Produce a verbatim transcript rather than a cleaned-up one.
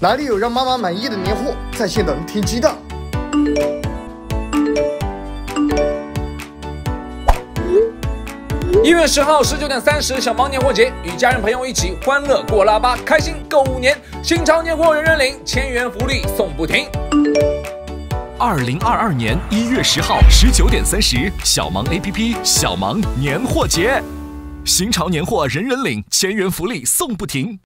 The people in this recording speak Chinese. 哪里有让妈妈满意的年货？在线等听鸡蛋。一月十号十九点三十，小猫年货节，与家人朋友一起欢乐过腊八，开心购五年。新潮年货人人领，千元福利送不停。二零二二年一月十号十九点三十，小芒 A P P 小芒年货节，新潮年货人人领，千元福利送不停。